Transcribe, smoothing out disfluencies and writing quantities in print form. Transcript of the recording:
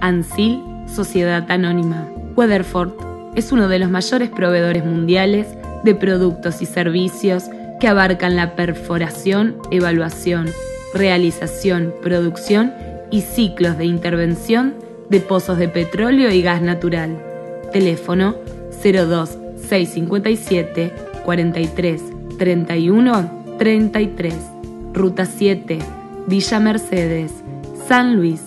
ANCIL, Sociedad Anónima. Weatherford es uno de los mayores proveedores mundiales de productos y servicios que abarcan la perforación, evaluación, realización, producción y ciclos de intervención de pozos de petróleo y gas natural. Teléfono 02657 43 31 33. Ruta 7, Villa Mercedes, San Luis.